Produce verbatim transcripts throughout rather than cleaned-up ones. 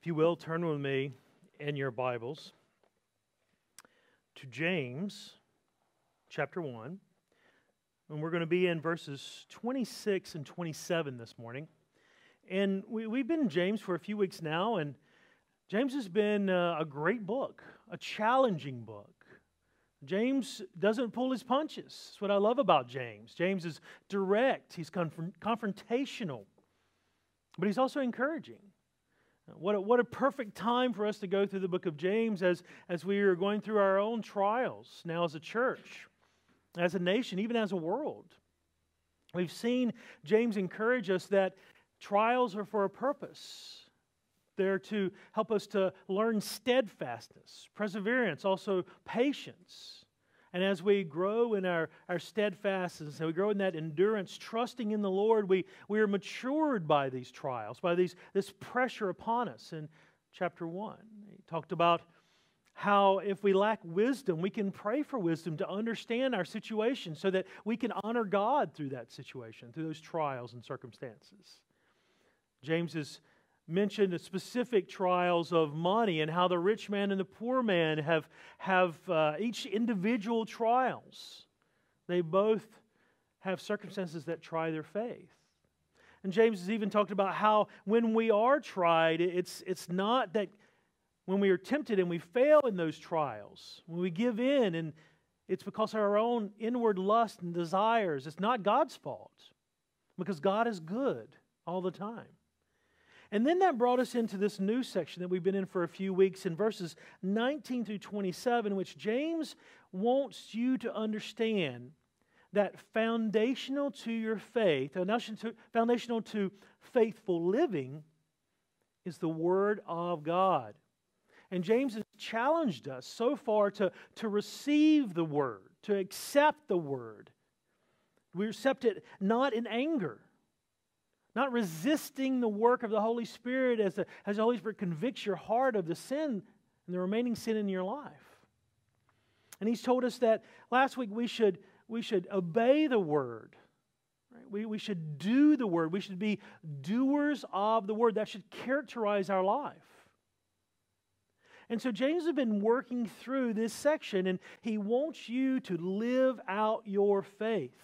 If you will, turn with me in your Bibles to James chapter one, and we're going to be in verses twenty-six and twenty-seven this morning. And we, we've been in James for a few weeks now, and James has been uh, a great book, a challenging book. James doesn't pull his punches. That's what I love about James. James is direct, he's conf- confrontational, but he's also encouraging. What a, what a perfect time for us to go through the book of James as, as we are going through our own trials now as a church, as a nation, even as a world. We've seen James encourage us that trials are for a purpose. They're to help us to learn steadfastness, perseverance, also patience. And as we grow in our, our steadfastness, and we grow in that endurance, trusting in the Lord, we, we are matured by these trials, by these this pressure upon us. In chapter one, he talked about how if we lack wisdom, we can pray for wisdom to understand our situation so that we can honor God through that situation, through those trials and circumstances. James has mentioned the specific trials of money and how the rich man and the poor man have, have uh, each individual trials. They both have circumstances that try their faith. And James has even talked about how when we are tried, it's, it's not that when we are tempted and we fail in those trials, when we give in, and it's because of our own inward lust and desires. It's not God's fault, because God is good all the time. And then that brought us into this new section that we've been in for a few weeks in verses nineteen through twenty-seven, which James wants you to understand that foundational to your faith, foundational to faithful living, is the Word of God. And James has challenged us so far to, to receive the Word, to accept the Word. We accept it not in anger, not resisting the work of the Holy Spirit as the, as the Holy Spirit convicts your heart of the sin and the remaining sin in your life. And he's told us that last week we should, we should obey the Word. Right? We, we should do the Word. We should be doers of the Word. That should characterize our life. And so James has been working through this section, and he wants you to live out your faith.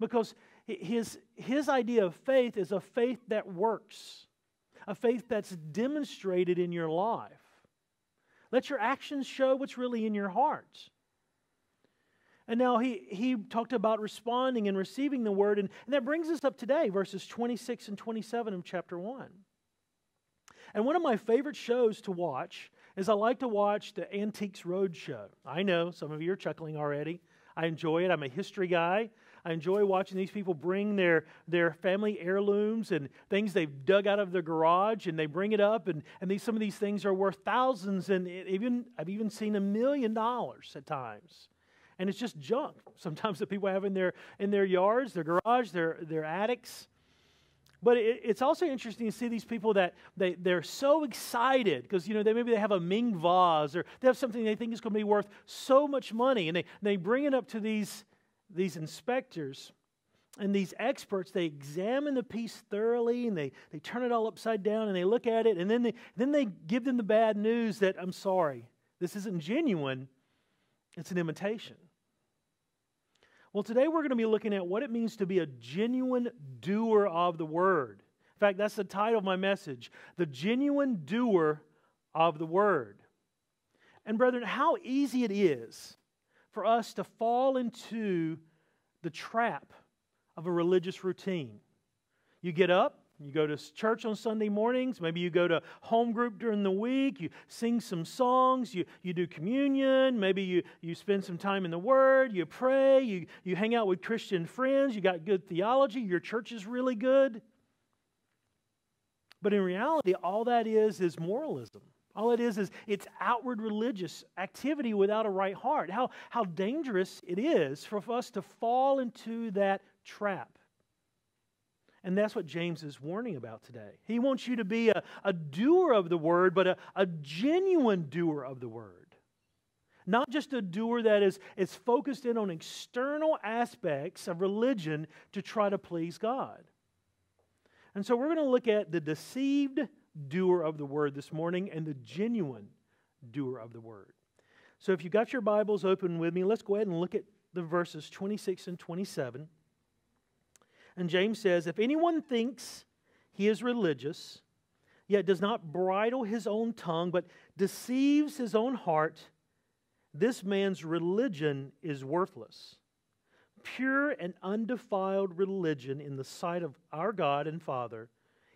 Because His, his idea of faith is a faith that works, a faith that's demonstrated in your life. Let your actions show what's really in your heart. And now he, he talked about responding and receiving the Word, and, and that brings us up today, verses twenty-six and twenty-seven of chapter one. And one of my favorite shows to watch is I like to watch the Antiques Roadshow. I know, some of you are chuckling already. I enjoy it. I'm a history guy. I enjoy watching these people bring their, their family heirlooms and things they've dug out of their garage, and they bring it up, and, and these, some of these things are worth thousands, and even I've even seen a million dollars at times. And it's just junk sometimes that people have in their, in their yards, their garage, their, their attics. But it, it's also interesting to see these people that they, they're so excited because, you know, they, maybe they have a Ming vase, or they have something they think is going to be worth so much money, and they, they bring it up to these These inspectors and these experts. They examine the piece thoroughly, and they, they turn it all upside down, and they look at it, and then they, then they give them the bad news that, I'm sorry, this isn't genuine, it's an imitation. Well, today we're going to be looking at what it means to be a genuine doer of the Word. In fact, that's the title of my message, The Genuine Doer of the Word. And brethren, how easy it is for us to fall into the trap of a religious routine. You get up, you go to church on Sunday mornings, maybe you go to home group during the week, you sing some songs, you, you do communion, maybe you, you spend some time in the Word, you pray, you, you hang out with Christian friends, you got good theology, your church is really good. But in reality, all that is is moralism. All it is is it's outward religious activity without a right heart. How, how dangerous it is for us to fall into that trap. And that's what James is warning about today. He wants you to be a, a doer of the Word, but a, a genuine doer of the Word. Not just a doer that is, is focused in on external aspects of religion to try to please God. And so we're going to look at the deceived doer of the word this morning and the genuine doer of the word. So if you've got your Bibles open with me, let's go ahead and look at the verses twenty-six and twenty-seven. And James says, if anyone thinks he is religious, yet does not bridle his own tongue, but deceives his own heart, this man's religion is worthless. Pure and undefiled religion in the sight of our God and Father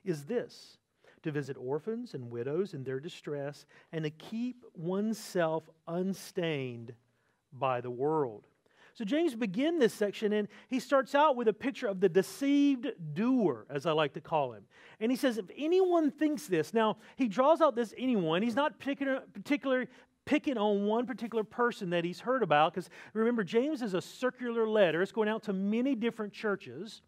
is this, to visit orphans and widows in their distress, and to keep oneself unstained by the world. So James begins this section, and he starts out with a picture of the deceived doer, as I like to call him. And he says, if anyone thinks this, now he draws out this anyone. He's not particular, picking on one particular person that he's heard about, because remember, James is a circular letter. It's going out to many different churches.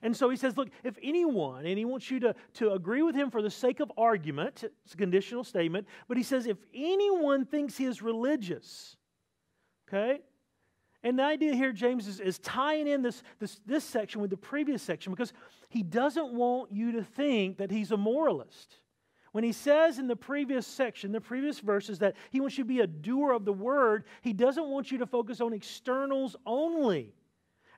And so he says, look, if anyone, and he wants you to, to agree with him for the sake of argument, it's a conditional statement, but he says, if anyone thinks he is religious, okay? And the idea here, James, is, is tying in this, this, this section with the previous section, because he doesn't want you to think that he's a moralist. When he says in the previous section, the previous verses, that he wants you to be a doer of the word, he doesn't want you to focus on externals only.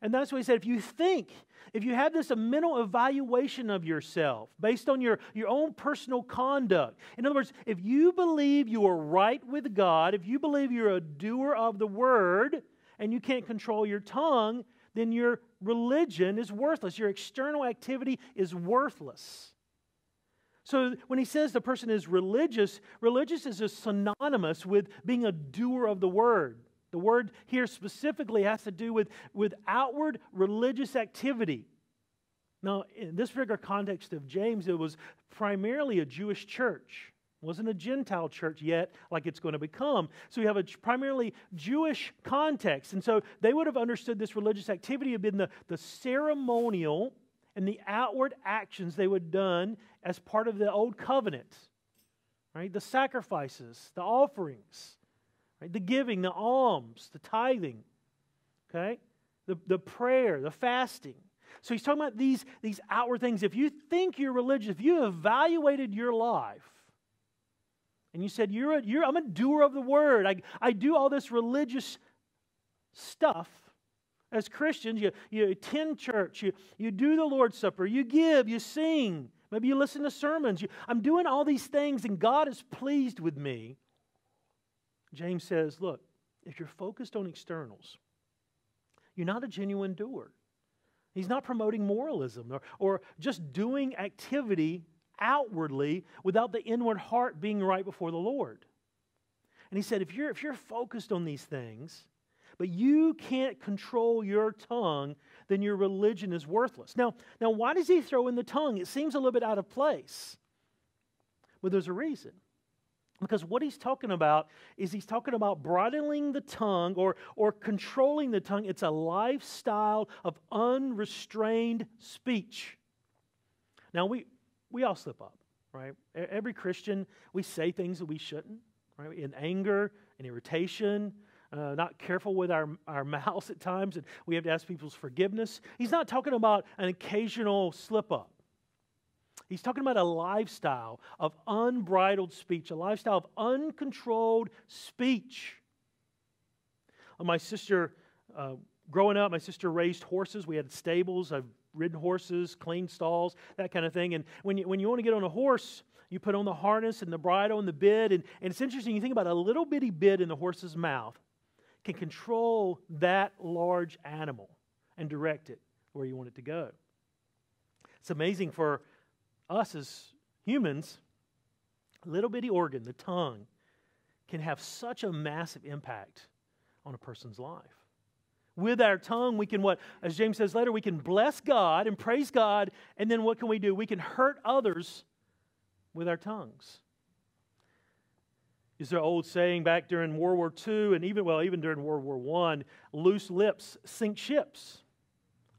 And that's what he said, if you think, if you have this a mental evaluation of yourself based on your, your own personal conduct, in other words, if you believe you are right with God, if you believe you're a doer of the word and you can't control your tongue, then your religion is worthless. Your external activity is worthless. So when he says the person is religious, religious is just synonymous with being a doer of the word. The word here specifically has to do with, with outward religious activity. Now, in this particular context of James, it was primarily a Jewish church. It wasn't a Gentile church yet, like it's going to become. So you have a primarily Jewish context. And so they would have understood this religious activity had been the, the ceremonial and the outward actions they would have done as part of the old covenant. Right? The sacrifices, the offerings. The giving, the alms, the tithing, okay? The, the prayer, the fasting. So he's talking about these, these outward things. If you think you're religious, if you evaluated your life, and you said, you're a, you're, I'm a doer of the word. I, I do all this religious stuff. As Christians, you, you attend church, you, you do the Lord's Supper, you give, you sing. Maybe you listen to sermons. You, I'm doing all these things, and God is pleased with me. James says, look, if you're focused on externals, you're not a genuine doer. He's not promoting moralism or, or just doing activity outwardly without the inward heart being right before the Lord. And he said, if you're, if you're focused on these things, but you can't control your tongue, then your religion is worthless. Now, now why does he throw in the tongue? It seems a little bit out of place. But there's a reason. Because what he's talking about is he's talking about bridling the tongue or, or controlling the tongue. It's a lifestyle of unrestrained speech. Now, we, we all slip up, right? Every Christian, we say things that we shouldn't, right? In anger, in irritation, uh, not careful with our, our mouths at times, and we have to ask people's forgiveness. He's not talking about an occasional slip up. He's talking about a lifestyle of unbridled speech, a lifestyle of uncontrolled speech. My sister, uh, growing up, my sister raised horses. We had stables. I've ridden horses, cleaned stalls, that kind of thing. And when you, when you want to get on a horse, you put on the harness and the bridle and the bit. And, and it's interesting, you think about a little bitty bit in the horse's mouth can control that large animal and direct it where you want it to go. It's amazing for us as humans, a little bitty organ, the tongue, can have such a massive impact on a person's life. With our tongue, we can what, as James says later, we can bless God and praise God, and then what can we do? We can hurt others with our tongues. Is there an old saying back during World War Two, and even, well, even during World War One, loose lips sink ships.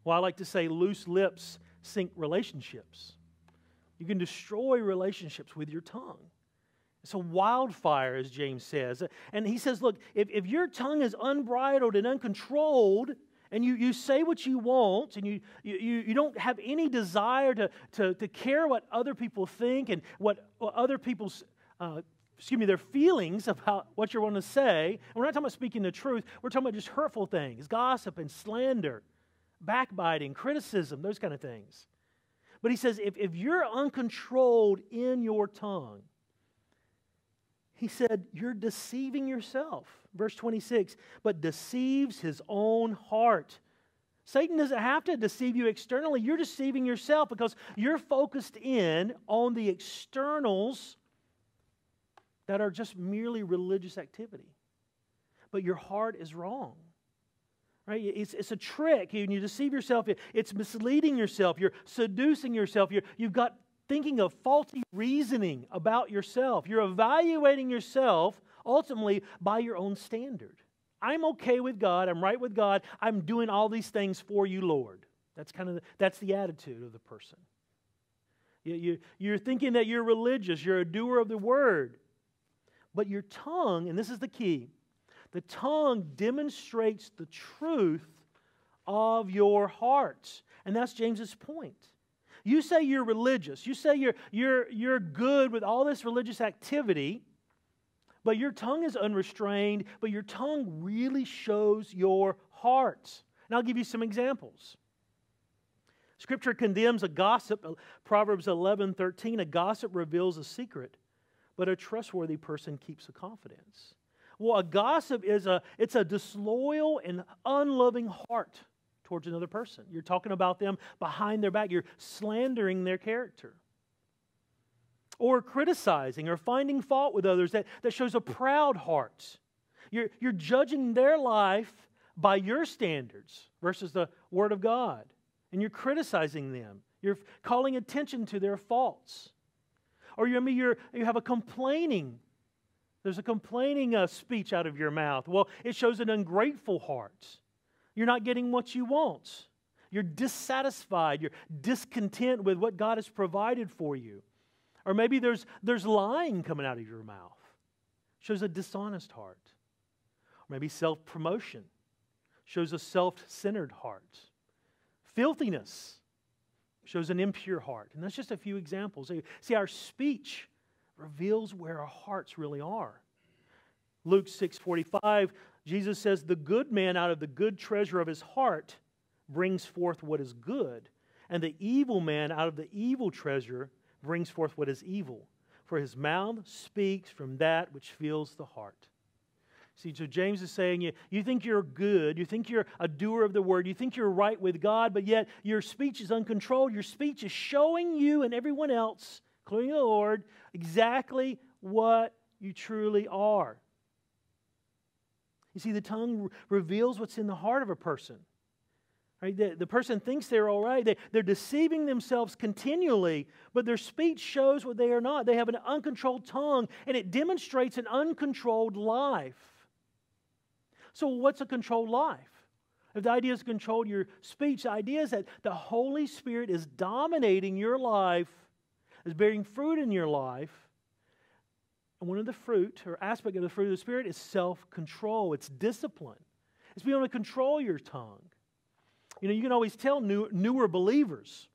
Well, I like to say loose lips sink relationships. You can destroy relationships with your tongue. It's a wildfire, as James says. And he says, look, if, if your tongue is unbridled and uncontrolled, and you, you say what you want, and you, you, you don't have any desire to, to, to care what other people think and what, what other people's, uh, excuse me, their feelings about what you're wanting to say. And we're not talking about speaking the truth. We're talking about just hurtful things, gossip and slander, backbiting, criticism, those kind of things. But he says, if, if you're uncontrolled in your tongue, he said, you're deceiving yourself. Verse twenty-six, but deceives his own heart. Satan doesn't have to deceive you externally. You're deceiving yourself because you're focused in on the externals that are just merely religious activity. But your heart is wrong. Right? It's, it's a trick. You, you deceive yourself. It's misleading yourself. You're seducing yourself. You're, you've got thinking of faulty reasoning about yourself. You're evaluating yourself ultimately by your own standard. I'm okay with God. I'm right with God. I'm doing all these things for you, Lord. That's kind of the, that's the attitude of the person. You, you, you're thinking that you're religious. You're a doer of the word. But your tongue, and this is the key, the tongue demonstrates the truth of your heart. And that's James's point. You say you're religious. You say you're, you're, you're good with all this religious activity, but your tongue is unrestrained, but your tongue really shows your heart. And I'll give you some examples. Scripture condemns a gossip. Proverbs eleven thirteen, a gossip reveals a secret, but a trustworthy person keeps a confidence. Well, a gossip is a, it's a disloyal and unloving heart towards another person. You're talking about them behind their back. You're slandering their character. Or criticizing or finding fault with others. That, that shows a proud heart. You're, you're judging their life by your standards versus the Word of God. And you're criticizing them. You're calling attention to their faults. Or you, I mean, you're, you have a complaining There's a complaining uh, speech out of your mouth. Well, it shows an ungrateful heart. You're not getting what you want. You're dissatisfied. You're discontent with what God has provided for you. Or maybe there's, there's lying coming out of your mouth. It shows a dishonest heart. Or maybe self-promotion. It shows a self-centered heart. Filthiness shows an impure heart. And that's just a few examples. See, our speech reveals where our hearts really are. Luke six forty-five, Jesus says, the good man out of the good treasure of his heart brings forth what is good, and the evil man out of the evil treasure brings forth what is evil, for his mouth speaks from that which fills the heart. See, so James is saying, you, you think you're good, you think you're a doer of the word, you think you're right with God, but yet your speech is uncontrolled, your speech is showing you and everyone else, including the Lord, exactly what you truly are. You see, the tongue re- reveals what's in the heart of a person. Right? The, the person thinks they're all right. They, they're deceiving themselves continually, but their speech shows what they are not. They have an uncontrolled tongue, and it demonstrates an uncontrolled life. So what's a controlled life? If the idea is to control your speech, the idea is that the Holy Spirit is dominating your life, is bearing fruit in your life. And one of the fruit, or aspect of the fruit of the Spirit, is self-control. It's discipline. It's being able to control your tongue. You know, you can always tell new, newer believers.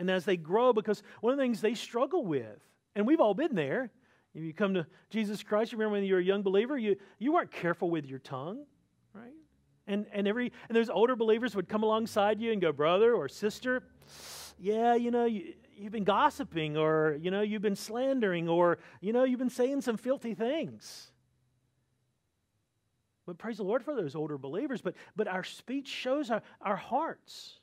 And as they grow, because one of the things they struggle with, and we've all been there, if you come to Jesus Christ, you remember when you were a young believer, you, you weren't careful with your tongue, right? And, and, every, and those older believers would come alongside you and go, brother or sister, yeah, you know, you... you've been gossiping, or, you know, you've been slandering, or, you know, you've been saying some filthy things. But praise the Lord for those older believers. But, but our speech shows our, our hearts.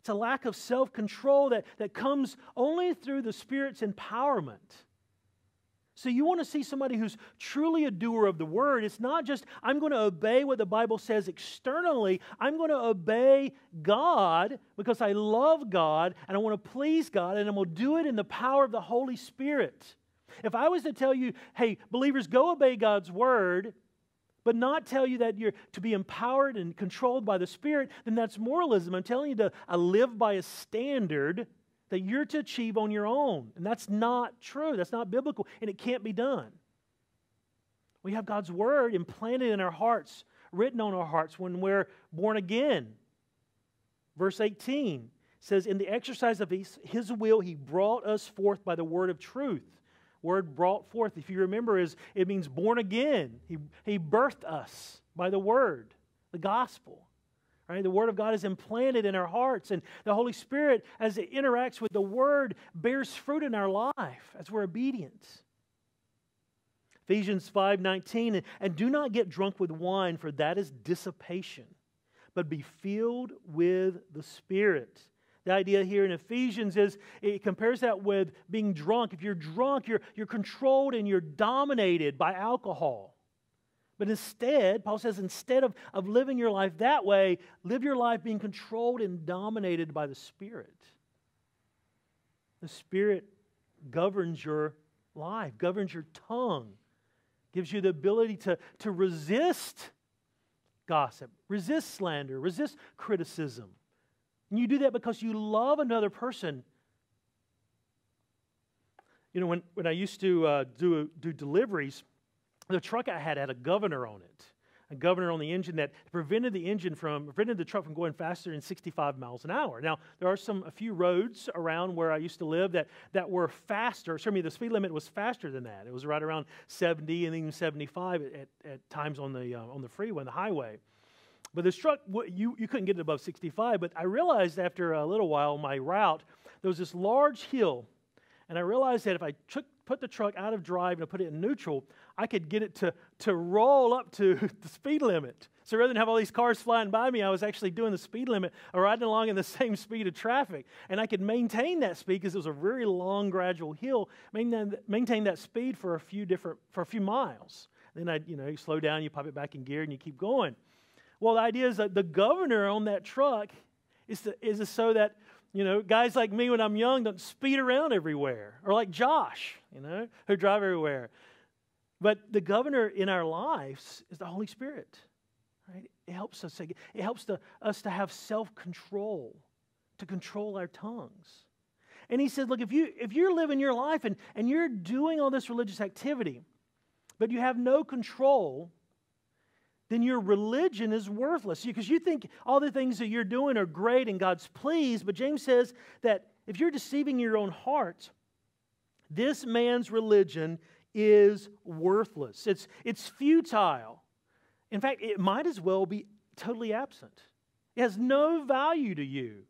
It's a lack of self-control that, that comes only through the Spirit's empowerment. So you want to see somebody who's truly a doer of the word. It's not just, I'm going to obey what the Bible says externally. I'm going to obey God because I love God and I want to please God, and I'm going to do it in the power of the Holy Spirit. If I was to tell you, hey, believers, go obey God's word, but not tell you that you're to be empowered and controlled by the Spirit, then that's moralism. I'm telling you to I live by a standard that you're to achieve on your own. And that's not true. That's not biblical. And it can't be done. We have God's word implanted in our hearts. written on our hearts when we're born again. Verse eighteen says, in the exercise of his, his will, he brought us forth by the word of truth. Word brought forth, if you remember, is it means born again. He, he birthed us by the word, the gospel. Right? The word of God is implanted in our hearts, and the Holy Spirit, as it interacts with the word, bears fruit in our life as we're obedient. Ephesians five nineteen, and do not get drunk with wine, for that is dissipation, but be filled with the Spirit. The idea here in Ephesians is it compares that with being drunk. If you're drunk, you're, you're controlled and you're dominated by alcohol. But instead, Paul says, instead of, of living your life that way, live your life being controlled and dominated by the Spirit. The Spirit governs your life, governs your tongue, gives you the ability to, to resist gossip, resist slander, resist criticism. And you do that because you love another person. You know, when, when I used to uh, do, do deliveries, the truck I had had a governor on it, a governor on the engine that prevented the engine from prevented the truck from going faster than sixty-five miles an hour. Now there are some a few roads around where I used to live that that were faster. Certainly the speed limit was faster than that. It was right around seventy and even seventy-five at, at times on the uh, on the freeway, on the highway. But this truck, you you couldn't get it above sixty-five. But I realized after a little while on my route there was this large hill, and I realized that if I took put the truck out of drive and put it in neutral, I could get it to, to roll up to the speed limit. So rather than have all these cars flying by me, I was actually doing the speed limit or riding along in the same speed of traffic. And I could maintain that speed because it was a very long, gradual hill, maintain, maintain that speed for a few different, for a few miles. Then I, you know, you slow down, you pop it back in gear, and you keep going. Well, the idea is that the governor on that truck is, to, is to so that You know, guys like me when I'm young don't speed around everywhere. Or like Josh, you know, who drive everywhere. But the governor in our lives is the Holy Spirit. Right? It helps us, it helps to, us to have self-control, to control our tongues. And he said, look, if, you, if you're living your life and, and you're doing all this religious activity, but you have no control, then your religion is worthless. Because you think all the things that you're doing are great and God's pleased, but James says that if you're deceiving your own heart, this man's religion is worthless. It's, it's futile. In fact, it might as well be totally absent. It has no value to you.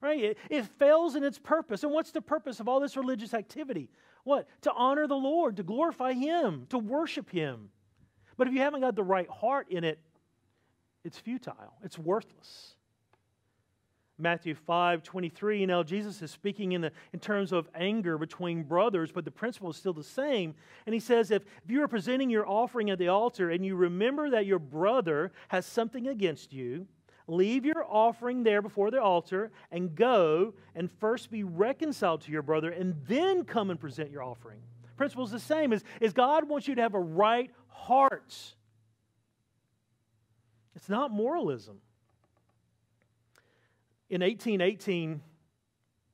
Right? It, it fails in its purpose. And what's the purpose of all this religious activity? What? To honor the Lord, to glorify Him, to worship Him. But if you haven't got the right heart in it, it's futile. It's worthless. Matthew five twenty-three, you know, Jesus is speaking in, the, in terms of anger between brothers, but the principle is still the same. And he says, if, if you are presenting your offering at the altar and you remember that your brother has something against you, leave your offering there before the altar and go and first be reconciled to your brother and then come and present your offering. The principle is the same. Is, is God wants you to have a right heart. Hearts. It's not moralism. In eighteen eighteen,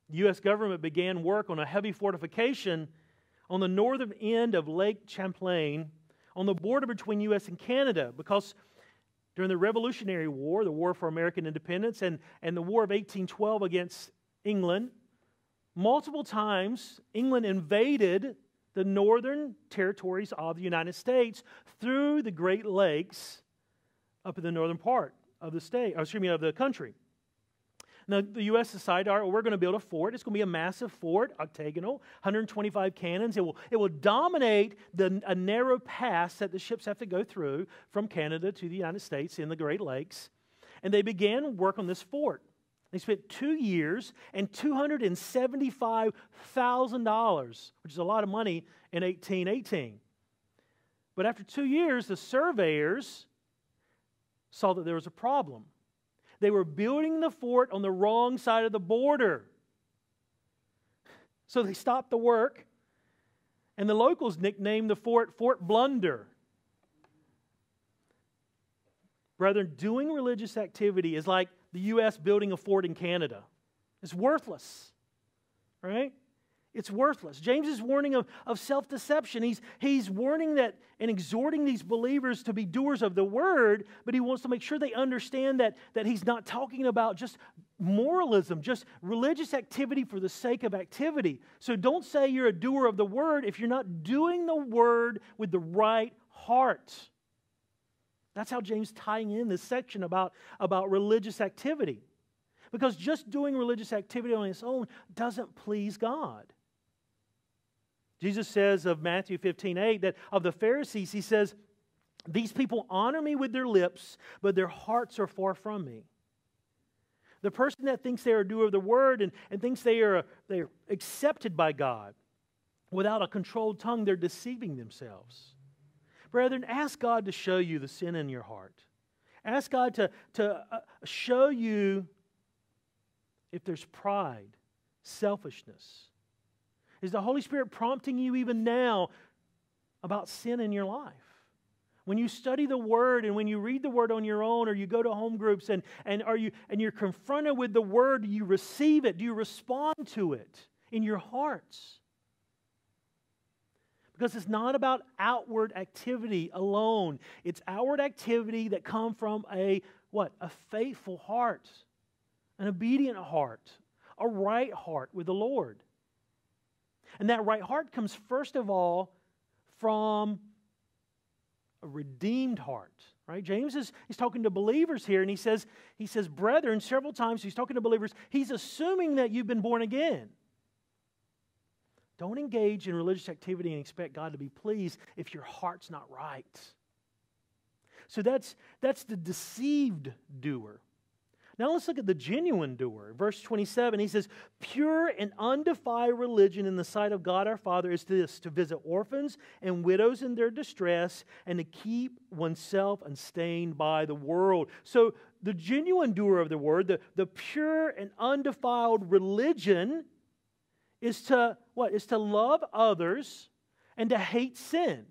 the U S government began work on a heavy fortification on the northern end of Lake Champlain on the border between U S and Canada because during the Revolutionary War, the War for American Independence, and, and the War of eighteen twelve against England, multiple times England invaded the northern territories of the United States through the Great Lakes up in the northern part of the state, or excuse me, of the country. Now, the U S decided, all right, well, we're going to build a fort. It's going to be a massive fort, octagonal, one hundred twenty-five cannons. It will, it will dominate the, a narrow pass that the ships have to go through from Canada to the United States in the Great Lakes. And they began work on this fort. They spent two years and two hundred seventy-five thousand dollars, which is a lot of money in eighteen eighteen. But after two years, the surveyors saw that there was a problem. They were building the fort on the wrong side of the border. So they stopped the work, and the locals nicknamed the fort Fort Blunder. Brethren, doing religious activity is like the U S building a fort in Canada. It's worthless, right? It's worthless. James's warning of, of self-deception, he's, he's warning that and exhorting these believers to be doers of the word, but he wants to make sure they understand that, that he's not talking about just moralism, just religious activity for the sake of activity. So don't say you're a doer of the word if you're not doing the word with the right heart. That's how James tying in this section about, about religious activity. Because just doing religious activity on its own doesn't please God. Jesus says of Matthew fifteen eight that of the Pharisees, he says, "These people honor me with their lips, but their hearts are far from me." The person that thinks they are a doer of the word and, and thinks they are, they are accepted by God, without a controlled tongue, they're deceiving themselves. Brethren, ask God to show you the sin in your heart. Ask God to, to show you if there's pride, selfishness. Is the Holy Spirit prompting you even now about sin in your life? When you study the Word and when you read the Word on your own, or you go to home groups and, and, are you, and you're confronted with the Word, do you receive it? Do you respond to it in your hearts? Because it's not about outward activity alone. It's outward activity that comes from a, what? A faithful heart. An obedient heart, a right heart with the Lord. And that right heart comes first of all from a redeemed heart, right? James is he's talking to believers here, and he says, he says, brethren, several times he's talking to believers. He's assuming that you've been born again. Don't engage in religious activity and expect God to be pleased if your heart's not right. So that's, that's the deceived doer. Now let's look at the genuine doer. Verse twenty-seven, he says, "Pure and undefiled religion in the sight of God our Father is this, to visit orphans and widows in their distress and to keep oneself unstained by the world." So the genuine doer of the word, the, the pure and undefiled religion is to, what? Is to love others and to hate sin.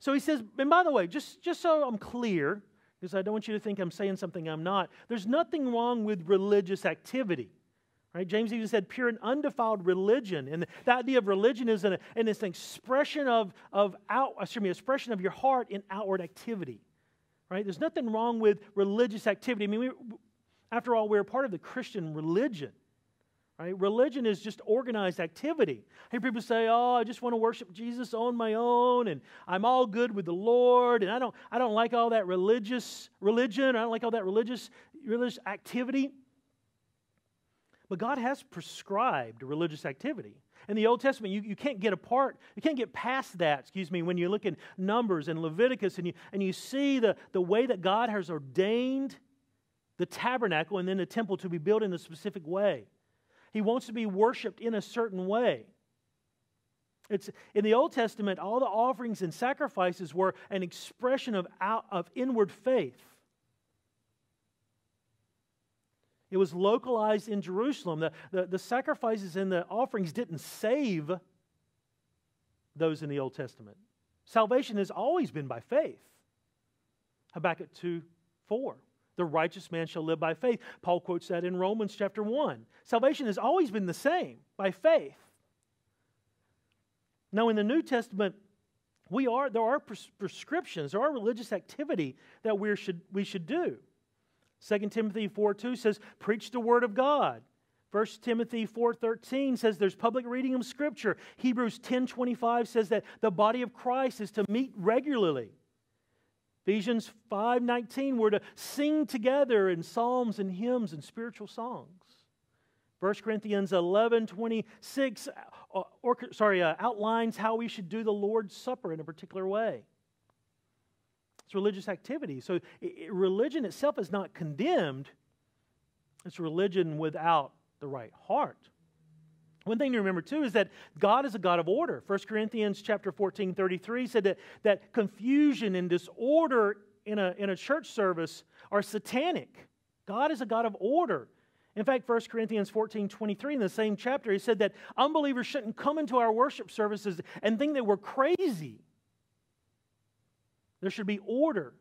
So he says, and by the way, just, just so I'm clear, because I don't want you to think I'm saying something I'm not. There's nothing wrong with religious activity. Right? James even said pure and undefiled religion. And the idea of religion is an, and it's an expression of, of out, excuse me, expression of your heart in outward activity. Right? There's nothing wrong with religious activity. I mean, we, after all, we're part of the Christian religion. Right? Religion is just organized activity. Hey, people say, "Oh, I just want to worship Jesus on my own, and I'm all good with the Lord, and I don't, I don't like all that religious religion. Or I don't like all that religious religious activity." But God has prescribed religious activity. In the Old Testament, you, you can't get apart, you can't get past that, excuse me, when you look in Numbers and Leviticus and you and you see the, the way that God has ordained the tabernacle and then the temple to be built in a specific way. He wants to be worshipped in a certain way. It's, in the Old Testament, all the offerings and sacrifices were an expression of, out, of inward faith. It was localized in Jerusalem. The, the, the sacrifices and the offerings didn't save those in the Old Testament. Salvation has always been by faith. Habakkuk two four. The righteous man shall live by faith. Paul quotes that in Romans chapter one. Salvation has always been the same, by faith. Now in the New Testament, we are, there are pres prescriptions, there are religious activity that we should, we should do. Second Timothy four two says, "Preach the word of God." First Timothy four thirteen says there's public reading of Scripture. Hebrews ten twenty-five says that the body of Christ is to meet regularly. Ephesians five nineteen, we're to sing together in psalms and hymns and spiritual songs. First Corinthians eleven twenty-six uh, or, sorry, uh, outlines how we should do the Lord's Supper in a particular way. It's religious activity. So it, it, religion itself is not condemned. It's religion without the right heart. One thing to remember, too, is that God is a God of order. First Corinthians chapter fourteen thirty-three said that, that confusion and disorder in a, in a church service are satanic. God is a God of order. In fact, First Corinthians fourteen twenty-three, in the same chapter, he said that unbelievers shouldn't come into our worship services and think that we're crazy. There should be order.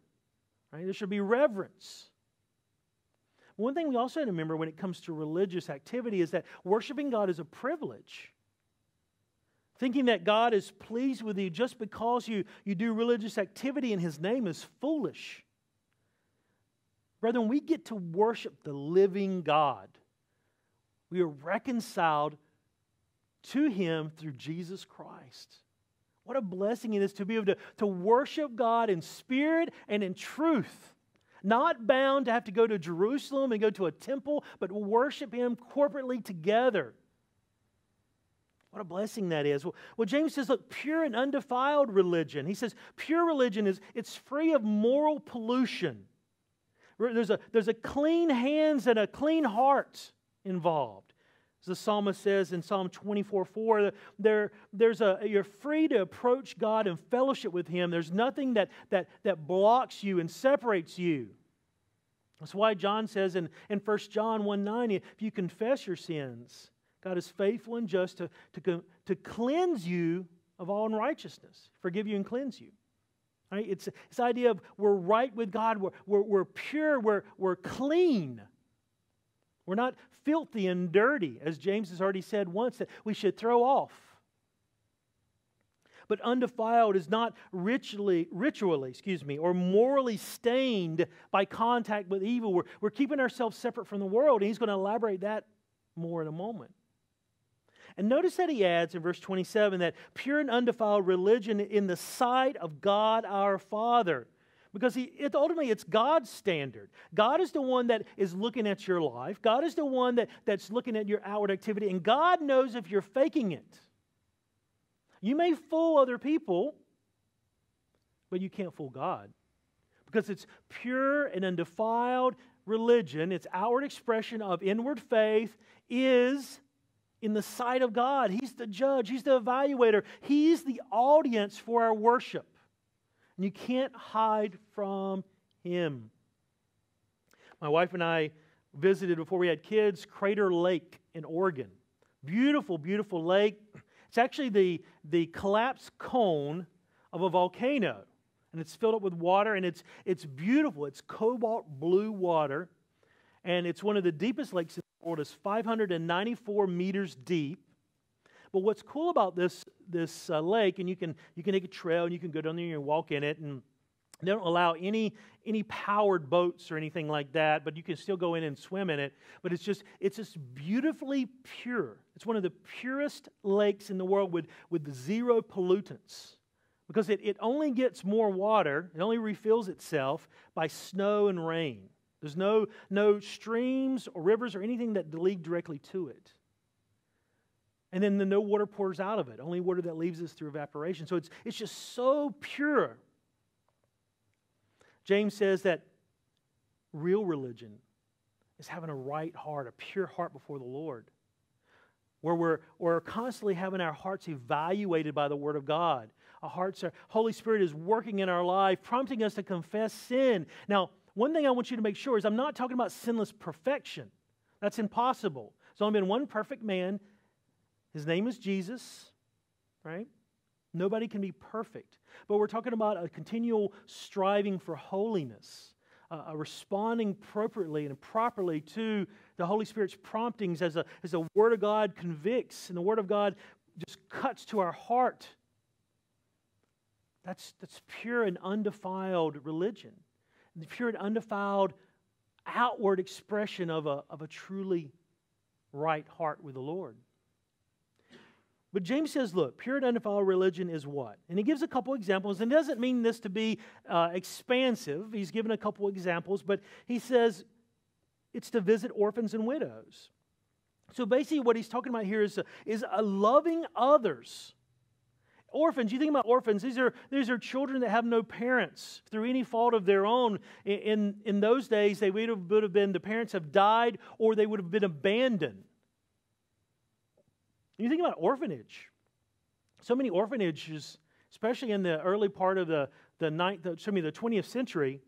Right? There should be reverence. One thing we also have to remember when it comes to religious activity is that worshiping God is a privilege. Thinking that God is pleased with you just because you, you do religious activity in His name is foolish. Brethren, we get to worship the living God. We are reconciled to Him through Jesus Christ. What a blessing it is to be able to, to worship God in spirit and in truth. Not bound to have to go to Jerusalem and go to a temple, but worship Him corporately together. What a blessing that is. Well, well, James says, look, pure and undefiled religion. He says pure religion is it's free of moral pollution. There's a, there's a clean hands and a clean heart involved. As the psalmist says in Psalm twenty-four four, there, there's a, you're free to approach God and fellowship with Him. There's nothing that, that, that blocks you and separates you. That's why John says in, in First John one nine, if you confess your sins, God is faithful and just to, to, to cleanse you of all unrighteousness, forgive you and cleanse you. Right? It's this idea of we're right with God, we're, we're, we're pure, we're, we're clean. We're not filthy and dirty, as James has already said once, that we should throw off. But undefiled is not ritually, ritually, excuse me, or morally stained by contact with evil. We're, we're keeping ourselves separate from the world, and he's going to elaborate that more in a moment. And notice that he adds in verse twenty-seven that pure and undefiled religion in the sight of God our Father. Because he, it, ultimately it's God's standard. God is the one that is looking at your life. God is the one that, that's looking at your outward activity. And God knows if you're faking it. You may fool other people, but you can't fool God. Because it's pure and undefiled religion, its outward expression of inward faith is in the sight of God. He's the judge. He's the evaluator. He's the audience for our worship. And you can't hide from Him. My wife and I visited, before we had kids, Crater Lake in Oregon. Beautiful, beautiful lake. It's actually the, the collapsed cone of a volcano. And it's filled up with water, and it's, it's beautiful. It's cobalt blue water. And it's one of the deepest lakes in the world. It's five hundred ninety-four meters deep. But what's cool about this, this uh, lake, and you can, you can take a trail and you can go down there and walk in it, and they don't allow any, any powered boats or anything like that, but you can still go in and swim in it. But it's just, it's just beautifully pure. It's one of the purest lakes in the world with, with zero pollutants. Because it, it only gets more water, it only refills itself by snow and rain. There's no, no streams or rivers or anything that lead directly to it. And then the, no water pours out of it. Only water that leaves us through evaporation. So it's, it's just so pure. James says that real religion is having a right heart, a pure heart before the Lord. Where we're, we're constantly having our hearts evaluated by the Word of God. Our hearts are, Holy Spirit is working in our life, prompting us to confess sin. Now, one thing I want you to make sure is I'm not talking about sinless perfection. That's impossible. There's only been one perfect man. His name is Jesus, right? Nobody can be perfect. But we're talking about a continual striving for holiness, uh, a responding appropriately and properly to the Holy Spirit's promptings as, a, as the Word of God convicts and the Word of God just cuts to our heart. That's, that's pure and undefiled religion. The pure and undefiled outward expression of a, of a truly right heart with the Lord. But James says, look, pure and undefiled religion is what? And he gives a couple examples, and doesn't mean this to be uh, expansive. He's given a couple examples, but he says it's to visit orphans and widows. So basically what he's talking about here is, uh, is uh, loving others. Orphans, you think about orphans, these are, these are children that have no parents through any fault of their own. In, in, in those days, they would have, would have been, the parents have died or they would have been abandoned. You think about orphanage. So many orphanages, especially in the early part of the, the, ninth, the, excuse me, the twentieth century,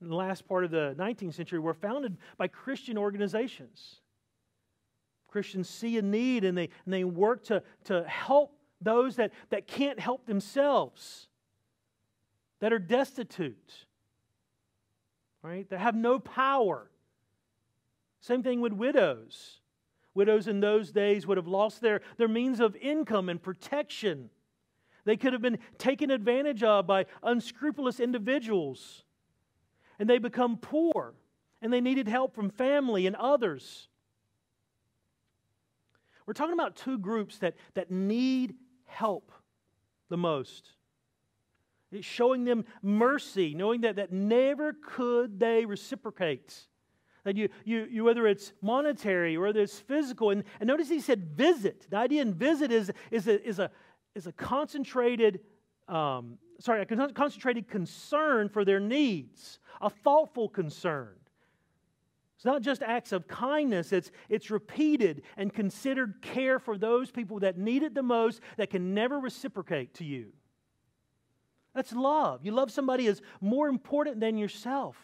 and the last part of the nineteenth century, were founded by Christian organizations. Christians see a need and they, and they work to, to help those that, that can't help themselves, that are destitute, right? That have no power Same thing with widows. Widows in those days would have lost their, their means of income and protection. They could have been taken advantage of by unscrupulous individuals. And they become poor. And they needed help from family and others. We're talking about two groups that, that need help the most. It's showing them mercy, knowing that, that never could they reciprocate. That you, you, you, whether it's monetary or whether it's physical. And, and notice he said visit. The idea in visit is, is, a, is, a, is a concentrated, um, sorry, a con- concentrated concern for their needs. A thoughtful concern. It's not just acts of kindness. It's, it's repeated and considered care for those people that need it the most that can never reciprocate to you. That's love. You love somebody as more important than yourself.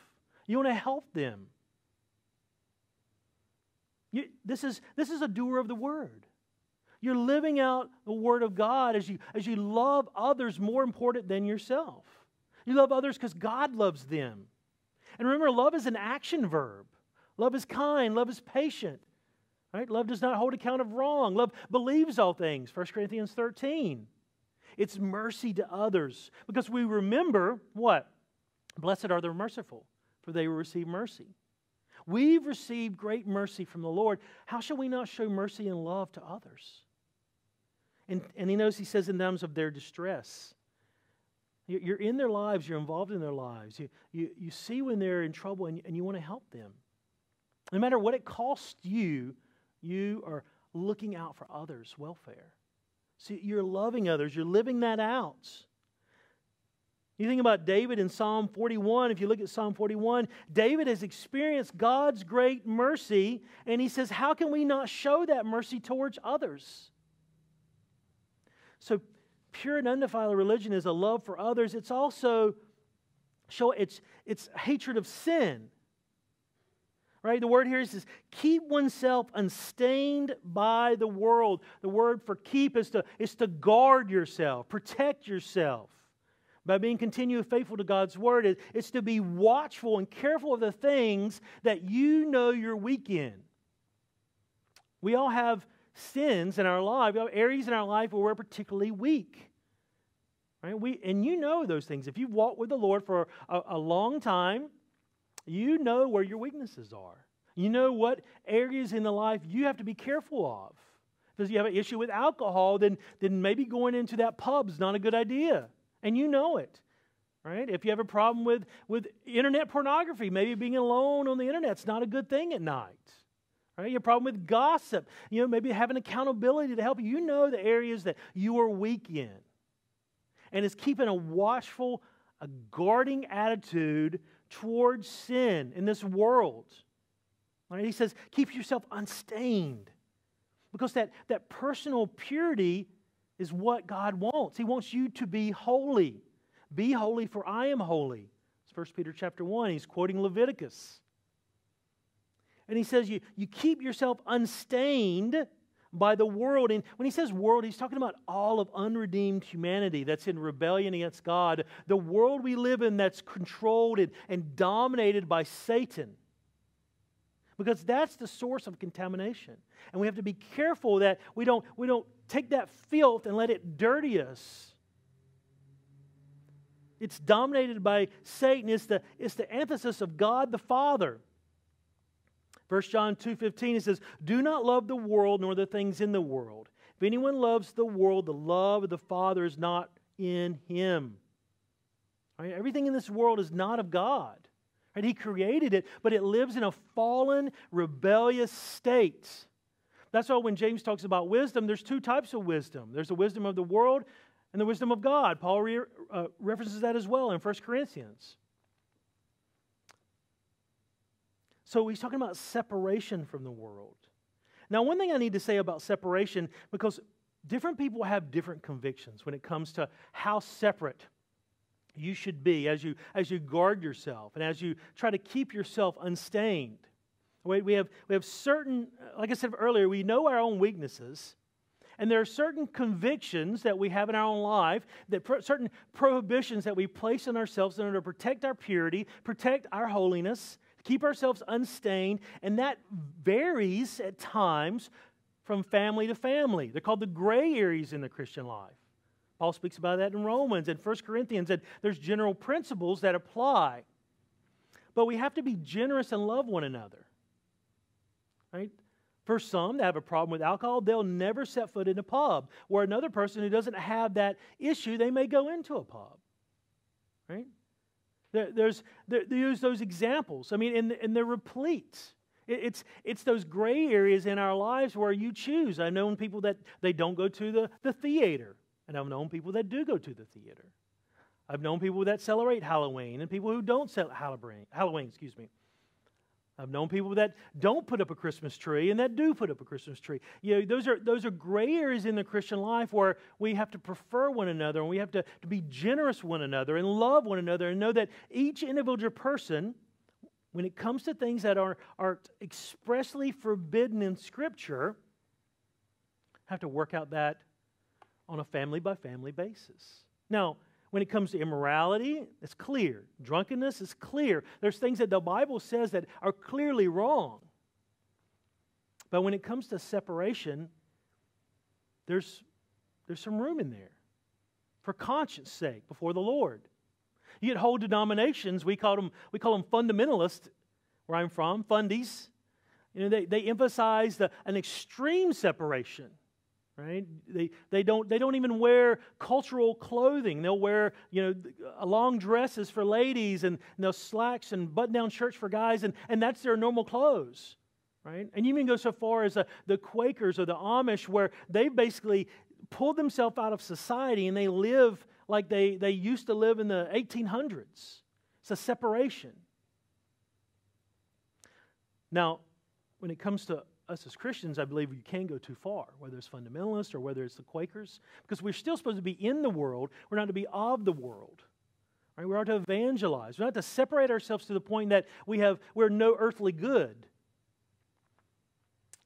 You want to help them. You, this is, this is a doer of the Word. You're living out the Word of God as you, as you love others more important than yourself. You love others because God loves them. And remember, love is an action verb. Love is kind. Love is patient. Right? Love does not hold account of wrong. Love believes all things. First Corinthians thirteen. It's mercy to others. Because we remember what? Blessed are the merciful, for they will receive mercy. We've received great mercy from the Lord. How shall we not show mercy and love to others? And, and he knows, he says, in terms of their distress. You're in their lives. You're involved in their lives. You, you, you see when they're in trouble, and, and you want to help them. No matter what it costs you, you are looking out for others' welfare. So you're loving others. You're living that out. You think about David in Psalm forty-one. If you look at Psalm forty-one, David has experienced God's great mercy, and he says, how can we not show that mercy towards others? So pure and undefiled religion is a love for others. It's also show it's it's hatred of sin. Right? The word here is keep oneself unstained by the world. The word for keep is to, is to guard yourself, protect yourself. By being continually faithful to God's Word, it, it's to be watchful and careful of the things that you know you're weak in. We all have sins in our life, we have areas in our life where we're particularly weak. Right? We, and you know those things. If you've walked with the Lord for a, a long time, you know where your weaknesses are. You know what areas in the life you have to be careful of. If you have an issue with alcohol, then, then maybe going into that pub's not a good idea. And you know it. Right? If you have a problem with, with internet pornography, maybe being alone on the internet's not a good thing at night. Right? You have a problem with gossip. You know, maybe having accountability to help you. You know the areas that you are weak in. And it's keeping a watchful, a guarding attitude towards sin in this world. Right? He says, keep yourself unstained. Because that, that personal purity is what God wants. He wants you to be holy. Be holy, for I am holy. It's First Peter chapter one. He's quoting Leviticus. And he says, you, you keep yourself unstained by the world. And when he says world, he's talking about all of unredeemed humanity that's in rebellion against God. The world we live in that's controlled and, and dominated by Satan. Because that's the source of contamination. And we have to be careful that we don't, we don't take that filth and let it dirty us. It's dominated by Satan. It's the, it's the antithesis of God the Father. First John two fifteen, it says, do not love the world nor the things in the world. If anyone loves the world, the love of the Father is not in him. Right? Everything in this world is not of God. Right? He created it, but it lives in a fallen, rebellious state. That's why when James talks about wisdom, there's two types of wisdom. There's the wisdom of the world and the wisdom of God. Paul re- uh, references that as well in First Corinthians. So he's talking about separation from the world. Now, one thing I need to say about separation, because different people have different convictions when it comes to how separate you should be as you, as you guard yourself and as you try to keep yourself unstained. We have, we have certain, like I said earlier, we know our own weaknesses, and there are certain convictions that we have in our own life, that pro, certain prohibitions that we place on ourselves in order to protect our purity, protect our holiness, keep ourselves unstained, and that varies at times from family to family. They're called the gray areas in the Christian life. Paul speaks about that in Romans and First Corinthians, and there's general principles that apply. But we have to be generous and love one another. Right? For some that have a problem with alcohol, they'll never set foot in a pub. Or another person who doesn't have that issue, they may go into a pub. Right? There, there's, there, they use those examples. I mean, and, and they're replete. It, it's, it's those gray areas in our lives where you choose. I've known people that they don't go to the, the theater. And I've known people that do go to the theater. I've known people that celebrate Halloween and people who don't celebrate Halloween, Halloween, excuse me. I've known people that don't put up a Christmas tree and that do put up a Christmas tree. You know, those are, those are gray areas in the Christian life where we have to prefer one another, and we have to, to be generous one another and love one another, and know that each individual person, when it comes to things that are, are expressly forbidden in Scripture, have to work out that on a family-by-family basis. Now, when it comes to immorality, it's clear. Drunkenness is clear. There's things that the Bible says that are clearly wrong. But when it comes to separation, there's, there's some room in there for conscience sake before the Lord. You get whole denominations, we call them, we call them fundamentalists, where I'm from, fundies. You know, they, they emphasize the, an extreme separation. Right? They, they, don't, they don't even wear cultural clothing. They'll wear, you know, long dresses for ladies, and, and they'll slacks and button-down shirts for guys, and, and that's their normal clothes, right? And you even go so far as the, the Quakers or the Amish, where they basically pull themselves out of society and they live like they, they used to live in the eighteen hundreds. It's a separation. Now, when it comes to us as Christians, I believe you can go too far, whether it's fundamentalists or whether it's the Quakers, because we're still supposed to be in the world. We're not to be of the world. Right? We're not to evangelize. We're not to separate ourselves to the point that we have, we're no earthly good.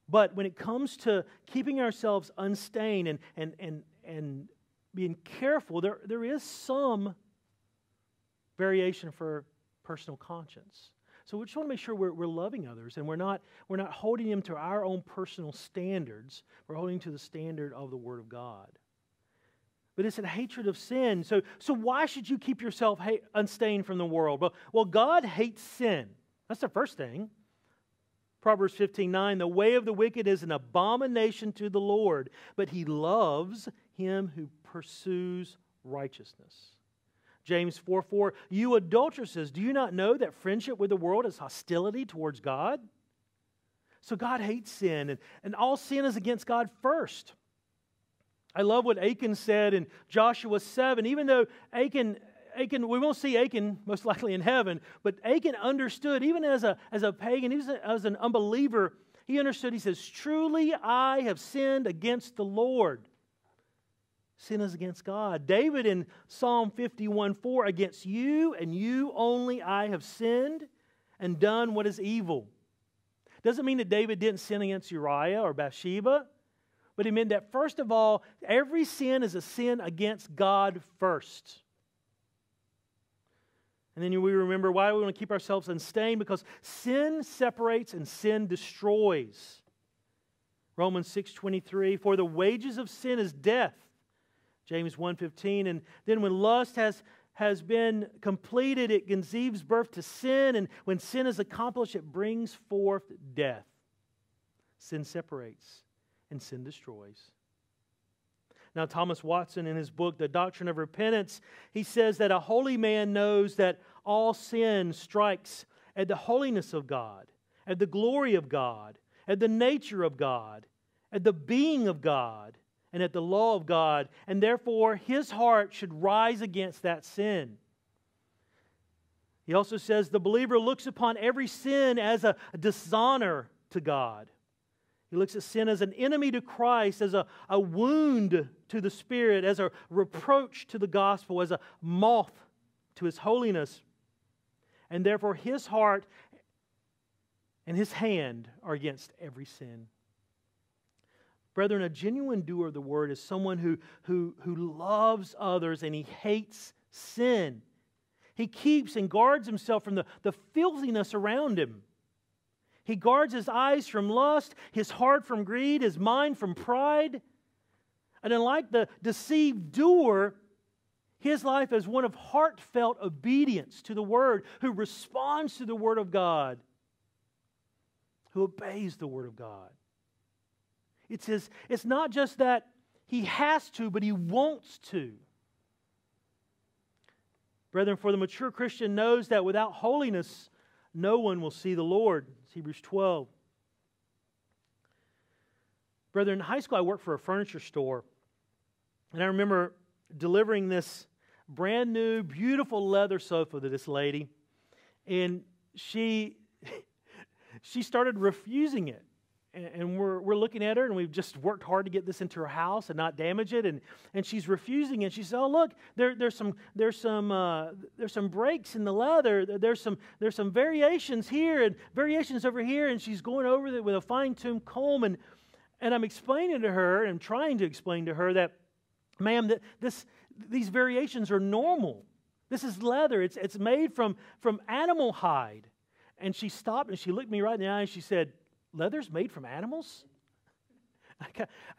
But when it comes to keeping ourselves unstained and, and, and, and being careful, there, there is some variation for personal conscience. So we just want to make sure we're, we're loving others, and we're not, we're not holding them to our own personal standards. We're holding to the standard of the Word of God. But it's a hatred of sin. So, so why should you keep yourself hate, unstained from the world? Well, well, God hates sin. That's the first thing. Proverbs fifteen nine, the way of the wicked is an abomination to the Lord, but He loves him who pursues righteousness. James four four, you adulteresses, do you not know that friendship with the world is hostility towards God? So God hates sin, and, and all sin is against God first. I love what Achan said in Joshua seven. Even though Achan, Achan, we won't see Achan most likely in heaven, but Achan understood, even as a, as a pagan, even as an unbeliever, he understood. He says, truly I have sinned against the Lord. Sin is against God. David in Psalm fifty-one four, against you and you only I have sinned and done what is evil. Doesn't mean that David didn't sin against Uriah or Bathsheba, but it meant that first of all, every sin is a sin against God first. And then we remember why we want to keep ourselves unstained, because sin separates and sin destroys. Romans six twenty-three, for the wages of sin is death. James one fifteen, and then when lust has, has been completed, it conceives birth to sin, and when sin is accomplished, it brings forth death. Sin separates, and sin destroys. Now, Thomas Watson, in his book, The Doctrine of Repentance, he says that a holy man knows that all sin strikes at the holiness of God, at the glory of God, at the nature of God, at the being of God, and at the law of God, and therefore his heart should rise against that sin. He also says the believer looks upon every sin as a dishonor to God. He looks at sin as an enemy to Christ, as a, a wound to the Spirit, as a reproach to the gospel, as a moth to His holiness. And therefore his heart and his hand are against every sin. Brethren, a genuine doer of the Word is someone who, who, who loves others and he hates sin. He keeps and guards himself from the, the filthiness around him. He guards his eyes from lust, his heart from greed, his mind from pride. And unlike the deceived doer, his life is one of heartfelt obedience to the Word, who responds to the Word of God, who obeys the Word of God. It's, his, it's not just that he has to, but he wants to. Brethren, for the mature Christian knows that without holiness, no one will see the Lord. It's Hebrews twelve. Brethren, in high school I worked for a furniture store, and I remember delivering this brand new, beautiful leather sofa to this lady, and she she started refusing it. And, and we're we're looking at her, and we've just worked hard to get this into her house and not damage it, and and she's refusing it. She said, "Oh look, there there's some there's some uh, there's some breaks in the leather. There's some there's some variations here and variations over here," and she's going over it with a fine-tuned comb, and and I'm explaining to her, and trying to explain to her that, ma'am, that this these variations are normal. This is leather. It's it's made from, from animal hide. And she stopped and she looked me right in the eye and she said, "Leather's made from animals?" I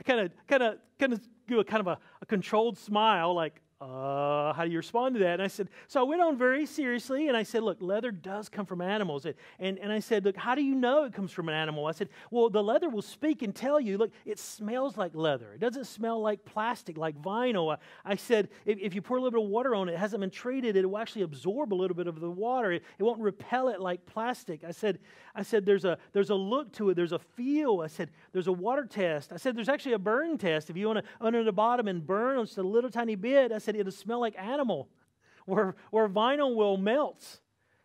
kind of kind of kind of do a kind of a, a controlled smile, like, uh, how do you respond to that? And I said, so I went on very seriously and I said, "Look, leather does come from animals." And, and, and I said, "Look, how do you know it comes from an animal?" I said, "Well, the leather will speak and tell you. Look, it smells like leather. It doesn't smell like plastic, like vinyl." I, I said, if, if you pour a little bit of water on it, it hasn't been treated, it will actually absorb a little bit of the water. It, it won't repel it like plastic. I said, I said, there's a, there's a look to it. There's a feel. I said, there's a water test. I said, there's actually a burn test. If you want to under the bottom and burn just a little tiny bit, I said, it'll smell like animal, where, where vinyl will melt.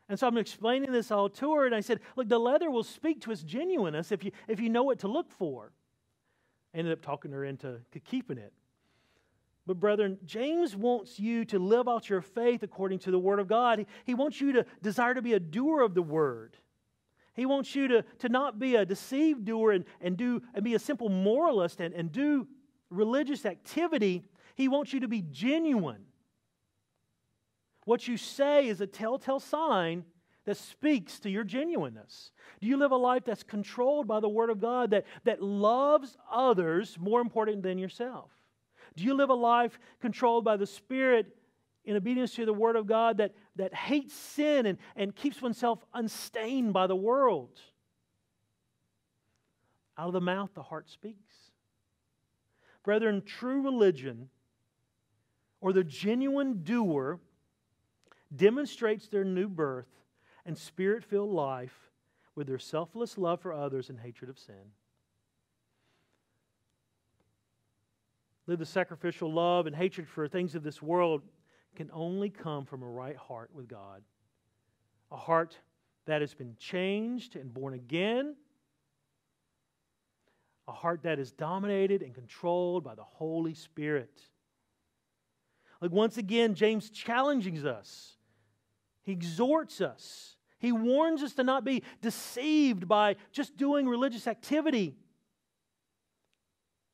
And so I'm explaining this all to her, and I said, look, the leather will speak to its genuineness if you, if you know what to look for. I ended up talking her into keeping it. But brethren, James wants you to live out your faith according to the Word of God. He, he wants you to desire to be a doer of the Word. He wants you to, to not be a deceived doer and, and, do, and be a simple moralist and, and do religious activity. He wants you to be genuine. What you say is a telltale sign that speaks to your genuineness. Do you live a life that's controlled by the Word of God, that, that loves others more important than yourself? Do you live a life controlled by the Spirit in obedience to the Word of God, that, that hates sin and, and keeps oneself unstained by the world? Out of the mouth, the heart speaks. Brethren, true religion, or the genuine doer, demonstrates their new birth and Spirit-filled life with their selfless love for others and hatred of sin. Live the sacrificial love and hatred for things of this world can only come from a right heart with God. A heart that has been changed and born again. A heart that is dominated and controlled by the Holy Spirit. Like once again, James challenges us. He exhorts us. He warns us to not be deceived by just doing religious activity.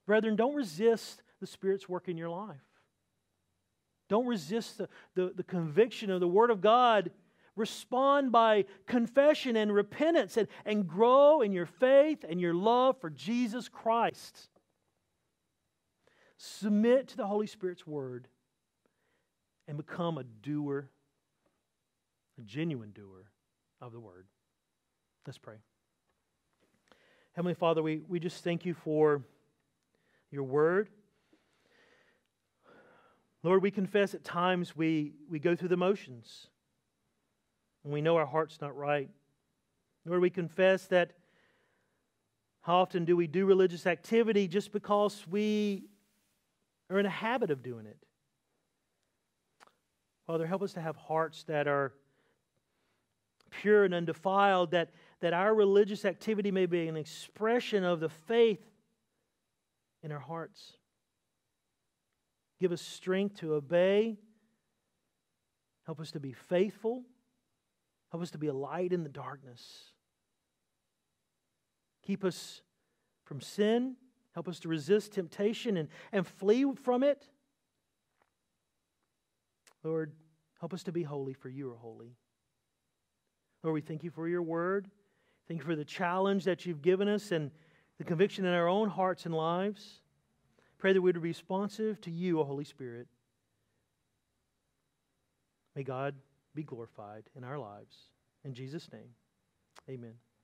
Brethren, don't resist the Spirit's work in your life. Don't resist the, the, the conviction of the Word of God. Respond by confession and repentance, and, and grow in your faith and your love for Jesus Christ. Submit to the Holy Spirit's Word and become a doer, a genuine doer of the Word. Let's pray. Heavenly Father, we, we just thank you for your Word. Lord, we confess at times we, we go through the motions and we know our heart's not right. Lord, we confess that how often do we do religious activity just because we are in a habit of doing it. Father, help us to have hearts that are pure and undefiled, that, that our religious activity may be an expression of the faith in our hearts. Give us strength to obey. Help us to be faithful. Help us to be a light in the darkness. Keep us from sin. Help us to resist temptation and, and flee from it. Lord, Help us to be holy, for you are holy. Lord, we thank you for your word. Thank you for the challenge that you've given us and the conviction in our own hearts and lives. Pray that we would be responsive to you, O Holy Spirit. May God be glorified in our lives. In Jesus' name, amen.